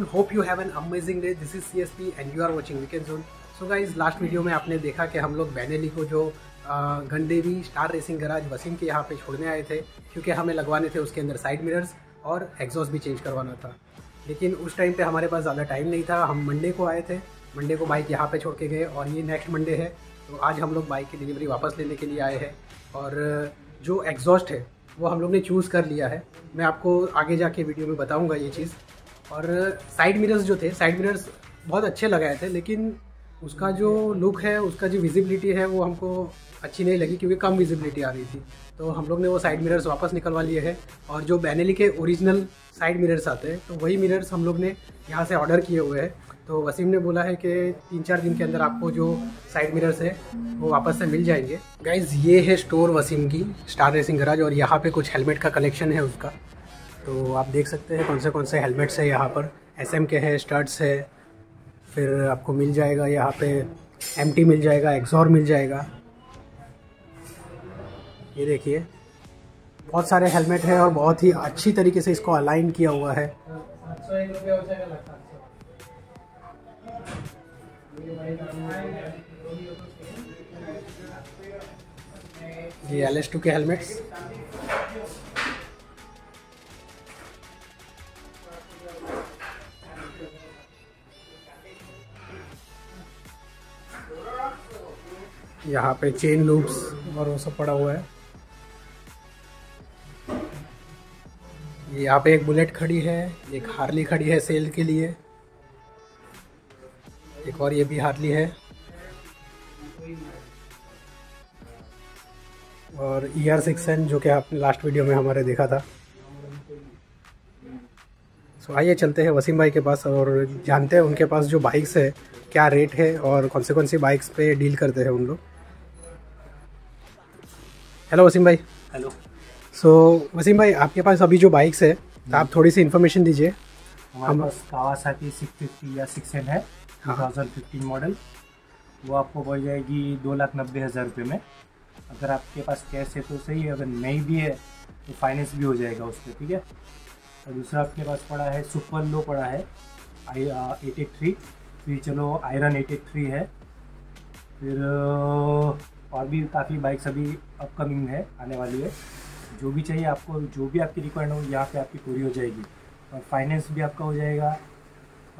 Everyone, hope you have an amazing day. This is CSP and you are watching weekend zone. So guys, last video में आपने देखा कि हम लोग Benelli को जो Gandevi star racing garage Wasim के यहाँ पे छोड़ने आए थे, क्योंकि हमें लगवाने थे उसके अंदर साइड मिरर्स और एग्जॉस्ट भी चेंज करवाना था। लेकिन उस टाइम पे हमारे पास ज़्यादा टाइम नहीं था। हम मंडे को आए थे, मंडे को बाइक यहाँ पे छोड़ के गए और ये नेक्स्ट मंडे है, तो आज हम लोग बाइक की डिलीवरी वापस लेने के लिए आए हैं। और जो एग्जॉस्ट है वो हम लोग ने चूज़ कर लिया है, मैं आपको आगे जाके वीडियो में बताऊँगा ये चीज़। और साइड मिरर्स जो थे, साइड मिरर्स बहुत अच्छे लगाए थे, लेकिन उसका जो लुक है, उसका जो विजिबिलिटी है वो हमको अच्छी नहीं लगी, क्योंकि कम विजिबिलिटी आ रही थी। तो हम लोग ने वो साइड मिरर्स वापस निकलवा लिए हैं। और जो बेनेली के ओरिजिनल साइड मिरर्स आते हैं, तो वही मिरर्स हम लोग ने यहाँ से ऑर्डर किए हुए हैं। तो वसीम ने बोला है कि 3-4 दिन के अंदर आपको जो साइड मिरर्स है वो वापस से मिल जाएंगे। गाइज़, ये है स्टोर वसीम की स्टार रेसिंग गराज, और यहाँ पर कुछ हेलमेट का कलेक्शन है उसका। तो आप देख सकते हैं कौन से हेलमेट्स है यहाँ पर। SM के हैं, स्टड्स है, फिर आपको मिल जाएगा यहाँ पे MT मिल जाएगा, एक्सॉर मिल जाएगा। ये देखिए, बहुत सारे हेलमेट है और बहुत ही अच्छी तरीके से इसको अलाइन किया हुआ है। ये LS2 के हेलमेट्स, यहाँ पे चेन लूप्स और वो सब पड़ा हुआ है। यहाँ पे एक बुलेट खड़ी है, एक हार्ली खड़ी है सेल के लिए, एक और ये भी हार्ली है। और ER6N जो कि आपने लास्ट वीडियो में हमारे देखा था। सो आइए चलते हैं वसीम भाई के पास और जानते हैं उनके पास जो बाइक्स है क्या रेट है और कौन सी बाइक्स पे डील करते हैं उन लोग। हेलो वसीम भाई। हेलो। सो वसीम भाई, आपके पास अभी जो बाइक्स है आप थोड़ी सी इन्फॉर्मेशन दीजिए। हमारे पास कावासाकी 650 या 6N है, 2015 मॉडल। वो आपको पड़ जाएगी 2,90,000 रुपये में। अगर आपके पास कैश है तो सही है, अगर नहीं भी है तो फाइनेंस भी हो जाएगा उसमें, ठीक है। और दूसरा आपके पास पड़ा है सुपर लो पड़ा है IR 883, फिर चलो आयरन 883 है, फिर और भी काफ़ी बाइक्स अभी अपकमिंग है, आने वाली है। जो भी चाहिए आपको, जो भी आपकी रिक्वायरमेंट हो यहाँ पे आपकी पूरी हो जाएगी। और फाइनेंस भी आपका हो जाएगा,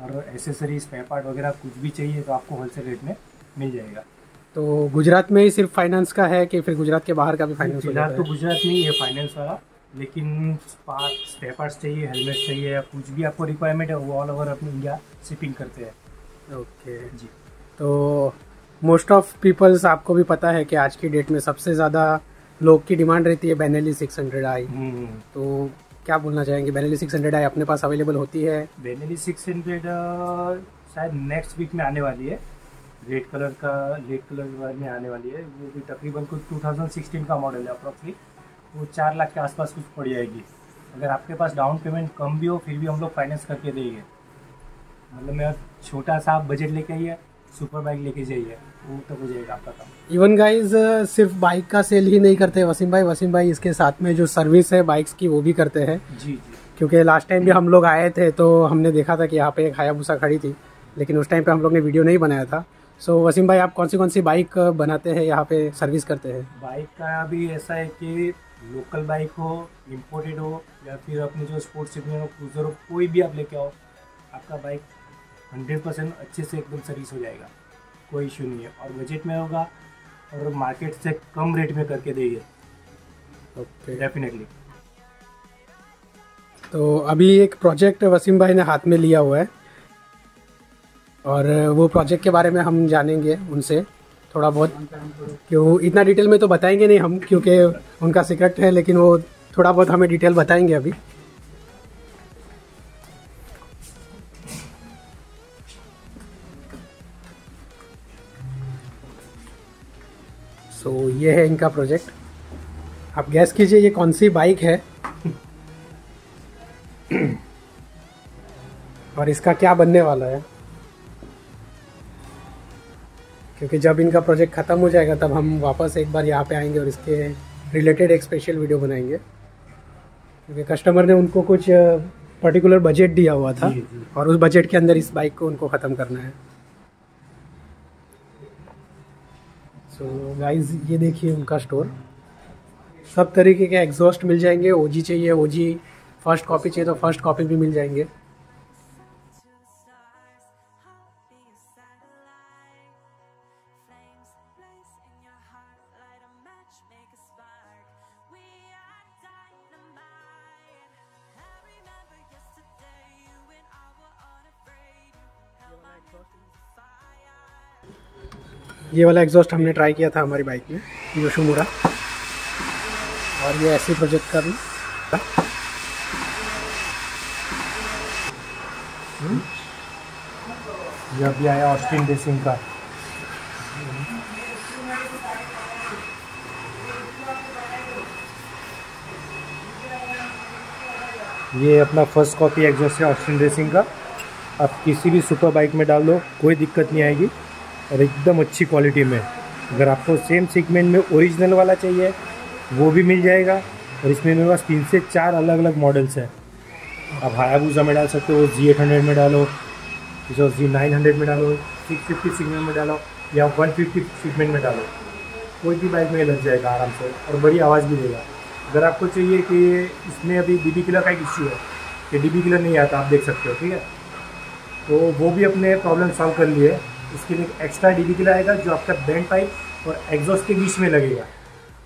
और एसेसरीज, स्पेयर पार्ट वगैरह कुछ भी चाहिए तो आपको होलसेल रेट में मिल जाएगा। तो गुजरात में ही सिर्फ फाइनेंस का है कि फिर गुजरात के बाहर का भी फाइनेंस? फिलहाल तो गुजरात में ही है फाइनेंस वाला, लेकिन स्पेयर पार्ट्स चाहिए, हेलमेट चाहिए या कुछ भी आपको रिक्वायरमेंट है वो ऑल ओवर अपने इंडिया शिपिंग करते हैं। ओके जी। तो मोस्ट ऑफ पीपल्स, आपको भी पता है कि आज की डेट में सबसे ज़्यादा लोग की डिमांड रहती है बेनेली 600i। तो क्या बोलना चाहेंगे, बेनेली 600i अपने पास अवेलेबल होती है? बेनेली 600 शायद नेक्स्ट वीक में आने वाली है, रेड कलर में आने वाली है। वो भी तकरीबन कुछ 2016 का मॉडल है अप्रॉक्सली, वो 4 लाख के आसपास कुछ पड़ जाएगी। अगर आपके पास डाउन पेमेंट कम भी हो फिर भी हम लोग फाइनेंस करके देंगे। मतलब मैं छोटा सा बजट लेके आइए, सुपर बाइक लेके जाइए, वो तो हो जाएगा आपका काम। इवन गाइज, सिर्फ बाइक का सेल ही नहीं करते वसीम भाई इसके साथ में जो सर्विस है बाइक्स की वो भी करते हैं। जी जी। क्योंकि लास्ट टाइम भी हम लोग आए थे तो हमने देखा था कि यहाँ पे एक हायाबुसा खड़ी थी, लेकिन उस टाइम पे हम लोग ने वीडियो नहीं बनाया था। सो वसीम भाई, आप कौन सी बाइक बनाते हैं, यहाँ पे सर्विस करते हैं? बाइक का भी ऐसा है कि लोकल बाइक हो, इम्पोर्टेड हो, या फिर अपने जो स्पोर्ट्स क्रूजर हो, कोई भी आप लेके आओ, आपका बाइक 100% अच्छे से एकदम सर्विस हो जाएगा, कोई इशू नहीं है। और बजट में होगा और मार्केट से कम रेट में करके देंगे। Okay, definitely. तो अभी एक प्रोजेक्ट वसीम भाई ने हाथ में लिया हुआ है और वो प्रोजेक्ट के बारे में हम जानेंगे उनसे थोड़ा बहुत, क्यों इतना डिटेल में तो बताएंगे नहीं हम, क्योंकि उनका सीक्रेट है, लेकिन वो थोड़ा बहुत हमें डिटेल बताएंगे अभी। तो ये है इनका प्रोजेक्ट, आप गैस कीजिए ये कौन सी बाइक है और इसका क्या बनने वाला है, क्योंकि जब इनका प्रोजेक्ट ख़त्म हो जाएगा तब हम वापस एक बार यहाँ पे आएंगे और इसके रिलेटेड एक स्पेशल वीडियो बनाएंगे, क्योंकि कस्टमर ने उनको कुछ पर्टिकुलर बजट दिया हुआ था और उस बजट के अंदर इस बाइक को उनको ख़त्म करना है। सो गाइस ये देखिए उनका स्टोर, सब तरीके के एग्जॉस्ट मिल जाएंगे। ओजी चाहिए, ओजी फर्स्ट कॉपी चाहिए तो फर्स्ट कॉपी भी मिल जाएंगे। ये वाला एग्जॉस्ट हमने ट्राई किया था हमारी बाइक में योशिमुरा, और ये ऐसे प्रोजेक्ट कर लो। ये भी आया ऑस्टिन रेसिंग का। ये अपना फर्स्ट कॉपी एग्जॉस्ट है ऑस्टिन रेसिंग का। आप किसी भी सुपर बाइक में डाल दो कोई दिक्कत नहीं आएगी, और एकदम अच्छी क्वालिटी में। अगर आपको सेम सेगमेंट में ओरिजिनल वाला चाहिए वो भी मिल जाएगा, और इसमें मेरे पास 3 से 4 अलग अलग मॉडल्स हैं। आप हायाबूसा में डाल सकते हो, Z800 में डालो, जो Z900 में डालो, 650 सेगमेंट में डालो, या 150 सेगमेंट में डालो, कोई भी बाइक में लग जाएगा आराम से, और बड़ी आवाज़ भी देगा। अगर आपको चाहिए कि इसमें अभी DB किलर का एक इश्यू है कि DB किलर नहीं आता, आप देख सकते हो, ठीक है, तो वो भी अपने प्रॉब्लम सॉल्व कर लिए। इसके लिए एक्स्ट्रा DB किलर आएगा जो आपका बैंड पाइप और एग्जॉस्ट के बीच में लगेगा,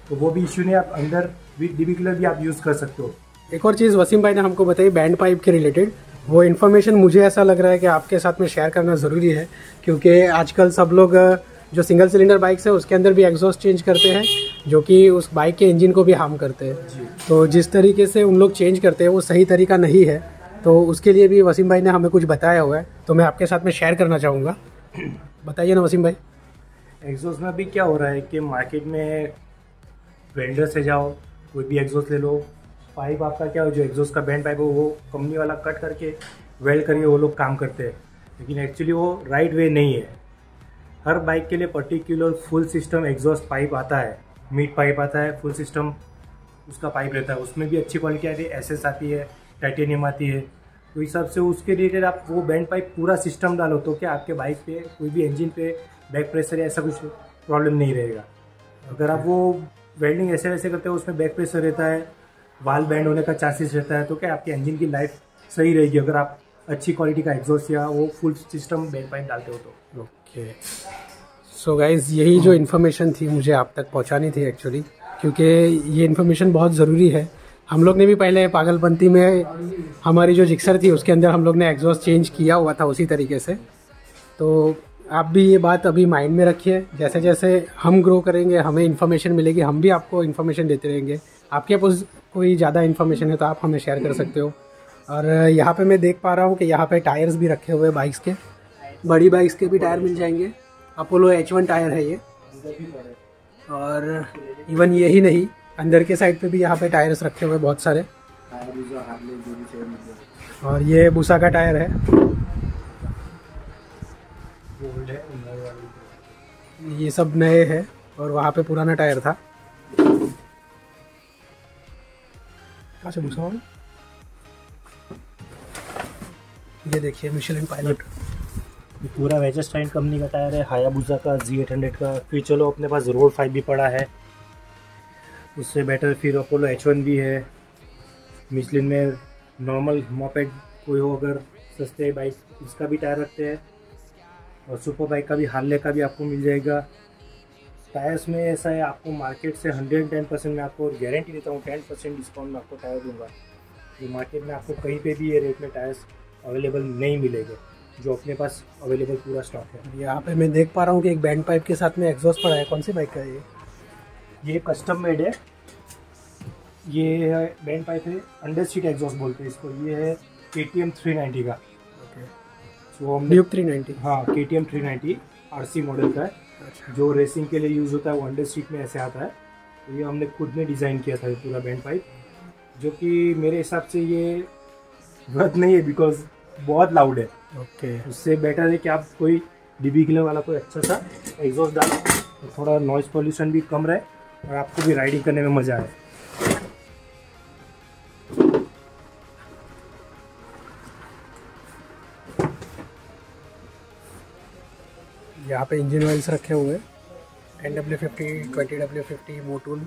तो वो भी इश्यू नहीं, आप अंदर विद DB किलर भी आप यूज़ कर सकते हो। एक और चीज़ वसीम भाई ने हमको बताई बैंड पाइप के रिलेटेड, वो इन्फॉर्मेशन मुझे ऐसा लग रहा है कि आपके साथ में शेयर करना ज़रूरी है, क्योंकि आजकल सब लोग जो सिंगल सिलेंडर बाइक्स है उसके अंदर भी एग्जॉस्ट चेंज करते हैं, जो कि उस बाइक के इंजन को भी हार्म करते हैं। तो जिस तरीके से उन लोग चेंज करते हैं वो सही तरीका नहीं है, तो उसके लिए भी वसीम भाई ने हमें कुछ बताया हुआ है, तो मैं आपके साथ में शेयर करना चाहूँगा। बताइए ना वसीम भाई। एग्जॉस्ट में अभी क्या हो रहा है कि मार्केट में वेल्डर से जाओ, कोई भी एग्जॉस्ट ले लो, पाइप आपका क्या हो, जो एग्जॉस्ट का बैंड पाइप हो वो कंपनी वाला कट करके वेल्ड करके वो लोग काम करते हैं, लेकिन एक्चुअली वो राइट वे नहीं है। हर बाइक के लिए particular full system exhaust pipe आता है, मिड पाइप आता है, फुल सिस्टम उसका पाइप रहता है, उसमें भी अच्छी क्वालिटी आती है, SS आती है, टाइटेनियम आती है, तो इस हिसाब से उसके रिलेटेड आप वो बैंड पाइप पूरा सिस्टम डालो, तो क्या आपके बाइक पे कोई भी इंजन पे बैक प्रेशर या ऐसा कुछ प्रॉब्लम नहीं रहेगा। अगर आप वो वेल्डिंग ऐसे वैसे करते हो उसमें बैक प्रेशर रहता है, वाल बैंड होने का चांसेस रहता है, तो क्या आपके इंजन की लाइफ सही रहेगी अगर आप अच्छी क्वालिटी का एग्जॉस्ट या वो फुल सिस्टम बैंड पाइप डालते हो तो। ओके सो गाइज यही जो इन्फॉर्मेशन थी मुझे आप तक पहुँचानी थी एक्चुअली, क्योंकि ये इन्फॉर्मेशन बहुत ज़रूरी है। हम लोग ने भी पहले पागलपंती में हमारी जो जिक्सर थी उसके अंदर हम लोग ने एग्जॉस्ट चेंज किया हुआ था उसी तरीके से, तो आप भी ये बात अभी माइंड में रखिए। जैसे जैसे हम ग्रो करेंगे हमें इन्फॉर्मेशन मिलेगी, हम भी आपको इन्फॉर्मेशन देते रहेंगे। आपके पास कोई ज़्यादा इन्फॉर्मेशन है तो आप हमें शेयर कर सकते हो। और यहाँ पे मैं देख पा रहा हूँ कि यहाँ पे टायर्स भी रखे हुए बाइक्स के, बड़ी बाइक्स के भी टायर मिल जाएंगे। अपोलो H1 टायर है ये, और इवन यही नहीं अंदर के साइड पे भी यहाँ पे टायर्स रखे हुए बहुत सारे, और ये बुसा का टायर है, ये सब नए हैं, और वहाँ पे पुराना टायर था। अच्छा बुसा, ये देखिए मिशेलिन पायलट, ये पूरा वेजस्टाइन कंपनी का टायर है, हायाबुसा का, Z800 का। फिर चलो अपने पास रोड 5 भी पड़ा है, उससे बेटर फिर अपोलो H1 भी है। मिशलिन में नॉर्मल मोपेड कोई हो अगर सस्ते बाइक उसका भी टायर रखते हैं, और सुपर बाइक का भी, हार्ले का भी आपको मिल जाएगा। टायर्स में ऐसा है आपको मार्केट से 110% में आपको गारंटी देता हूँ 10% डिस्काउंट में आपको टायर दूंगा, जो मार्केट में आपको कहीं पे भी ये रेट में टायर्स अवेलेबल नहीं मिलेगा, जो अपने पास अवेलेबल पूरा स्टॉक है। यहाँ पर मैं देख पा रहा हूँ कि एक बैंड पाइप के साथ में एग्जॉस्ट पड़ा है, कौन सी बाइक का है ये कस्टम मेड है, ये है बैंड पाइप है, अंडर सीट एग्जॉस्ट बोलते हैं इसको। ये है KTM 390 का, सो हम ड्यूक 390, हाँ KTM 390 RC मॉडल का है। अच्छा। जो रेसिंग के लिए यूज़ होता है वो अंडर सीट में ऐसे आता है, तो ये हमने खुद ने डिज़ाइन किया था ये पूरा बैंड पाइप, जो कि मेरे हिसाब से ये गलत नहीं है बिकॉज बहुत लाउड है। ओके। उससे बेटर है कि आप कोई DB किलर वाला कोई अच्छा सा एग्जॉस्ट डालें, तो थोड़ा नॉइज़ पॉल्यूशन भी कम रहे और आपको भी राइडिंग करने में मज़ा आए। जहाँ पे इंजन ऑयल्स रखे हुए 10W50, 20W50, मोटूल।